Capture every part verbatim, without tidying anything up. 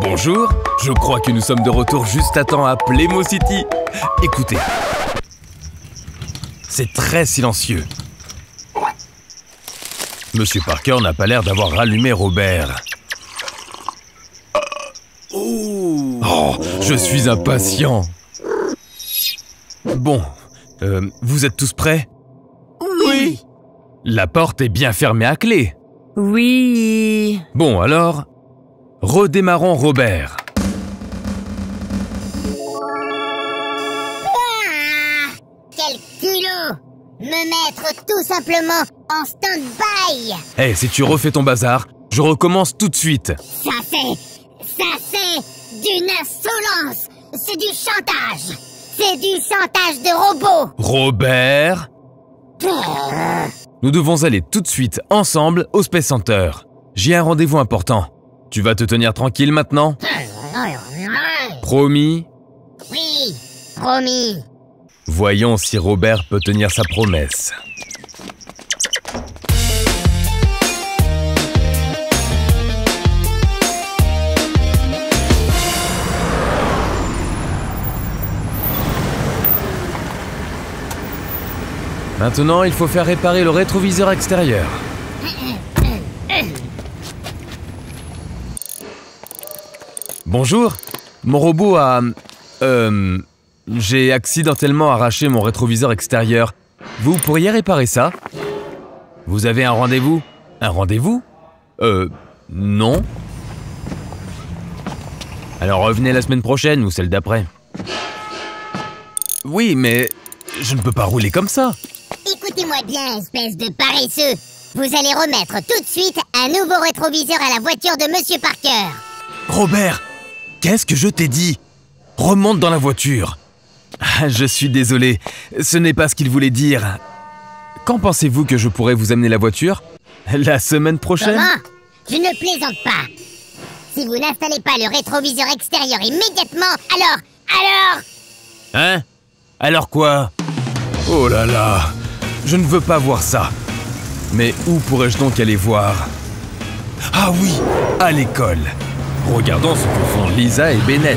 Bonjour, je crois que nous sommes de retour juste à temps à Plémo City. Écoutez, c'est très silencieux. Monsieur Parker n'a pas l'air d'avoir rallumé Robert. Oh, je suis impatient. Bon, euh, vous êtes tous prêts? Oui. La porte est bien fermée à clé. Oui. Bon, alors, redémarrons Robert. Ah, quel culot! Me mettre tout simplement en stand-by. Eh, hey, si tu refais ton bazar, je recommence tout de suite. Ça c'est... ça c'est... d'une insolence. C'est du chantage. C'est du chantage de robots. Robert? Nous devons aller tout de suite ensemble au Space Center. J'ai un rendez-vous important. Tu vas te tenir tranquille maintenant? Promis? Oui, promis. Voyons si Robert peut tenir sa promesse. Maintenant, il faut faire réparer le rétroviseur extérieur. Bonjour, mon robot a... Euh... J'ai accidentellement arraché mon rétroviseur extérieur. Vous pourriez réparer ça? Vous avez un rendez-vous? Un rendez-vous? Euh... Non. Alors revenez la semaine prochaine ou celle d'après. Oui, mais... je ne peux pas rouler comme ça. Écoutez-moi bien, espèce de paresseux. Vous allez remettre tout de suite un nouveau rétroviseur à la voiture de Monsieur Parker. Robert, qu'est-ce que je t'ai dit? Remonte dans la voiture. Je suis désolé, ce n'est pas ce qu'il voulait dire. Quand pensez-vous que je pourrais vous amener la voiture? La semaine prochaine? Comment? Je ne plaisante pas. Si vous n'installez pas le rétroviseur extérieur immédiatement, alors... alors... Hein? Alors quoi? Oh là là, je ne veux pas voir ça. Mais où pourrais-je donc aller voir? Ah oui, à l'école. Regardons ce que font Lisa et Bennett.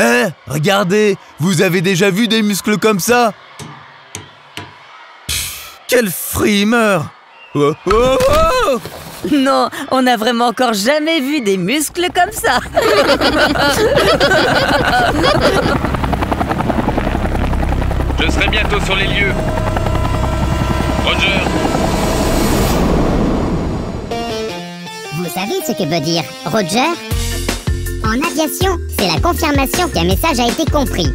Hein? Regardez, vous avez déjà vu des muscles comme ça? Pff, quel frimeur! Oh, oh, oh! Non, on n'a vraiment encore jamais vu des muscles comme ça. Je serai bientôt sur les lieux. Roger. Vous savez ce que veut dire Roger? En aviation, c'est la confirmation qu'un message a été compris.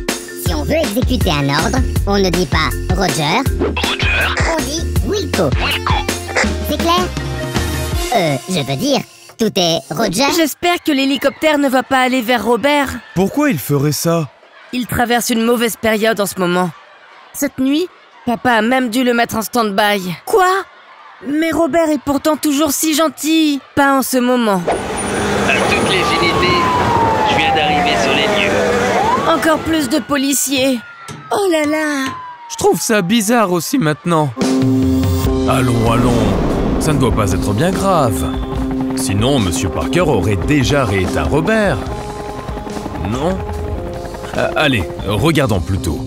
Si on veut exécuter un ordre, on ne dit pas Roger. Roger. On dit Wilco. Wilco. C'est clair? Euh, je veux dire, tout est Roger. J'espère que l'hélicoptère ne va pas aller vers Robert. Pourquoi il ferait ça? Il traverse une mauvaise période en ce moment. Cette nuit, papa a même dû le mettre en stand-by. Quoi? Mais Robert est pourtant toujours si gentil. Pas en ce moment. À toutes les unités, je viens d'arriver sur les lieux. Encore plus de policiers. Oh là là! Je trouve ça bizarre aussi maintenant. Allons, allons. Ça ne doit pas être bien grave. Sinon, Monsieur Parker aurait déjà rééteint Robert. Non? euh, Allez, regardons plutôt.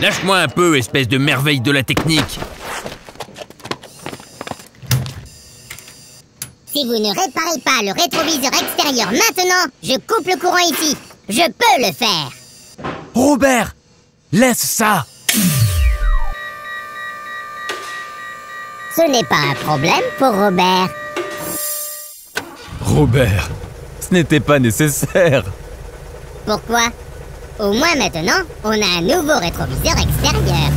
Lâche-moi un peu, espèce de merveille de la technique. Si vous ne réparez pas le rétroviseur extérieur maintenant, je coupe le courant ici. Je peux le faire. Robert, laisse ça. Ce n'est pas un problème pour Robert. Robert, ce n'était pas nécessaire. Pourquoi? Au moins maintenant, on a un nouveau rétroviseur extérieur.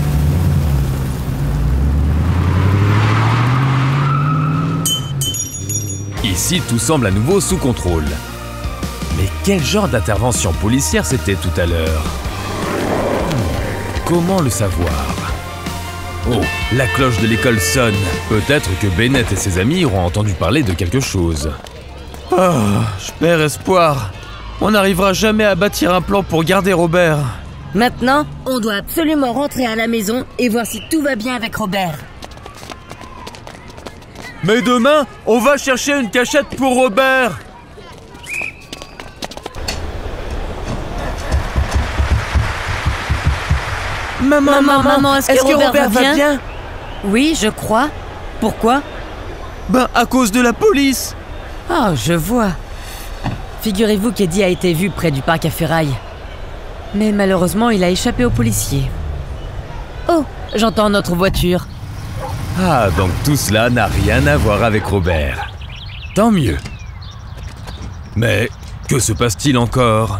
Ici, tout semble à nouveau sous contrôle. Mais quel genre d'intervention policière c'était tout à l'heure? Comment le savoir? Oh, la cloche de l'école sonne. Peut-être que Bennett et ses amis auront entendu parler de quelque chose. Oh, je perds espoir. On n'arrivera jamais à bâtir un plan pour garder Robert. Maintenant, on doit absolument rentrer à la maison et voir si tout va bien avec Robert. Mais demain, on va chercher une cachette pour Robert. Maman, maman, maman, est-ce que, est que Robert, Robert va bien, bien Oui, je crois. Pourquoi? Ben, à cause de la police. Oh, je vois. Figurez-vous qu'Eddie a été vu près du parc à ferraille. Mais malheureusement, il a échappé aux policiers. Oh, j'entends notre voiture. Ah, donc tout cela n'a rien à voir avec Robert. Tant mieux. Mais que se passe-t-il encore?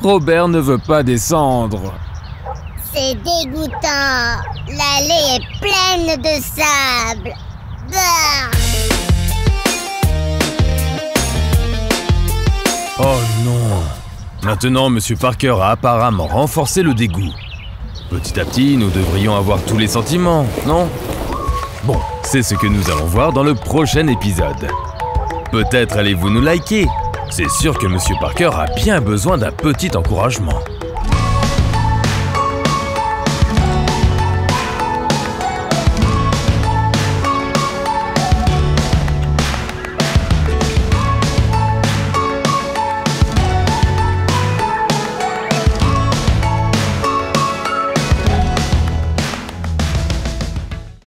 Robert ne veut pas descendre. C'est dégoûtant. L'allée est pleine de sable. Bah! Oh non! Maintenant, Monsieur Parker a apparemment renforcé le dégoût. Petit à petit, nous devrions avoir tous les sentiments, non? Bon, c'est ce que nous allons voir dans le prochain épisode. Peut-être allez-vous nous liker. C'est sûr que Monsieur Parker a bien besoin d'un petit encouragement.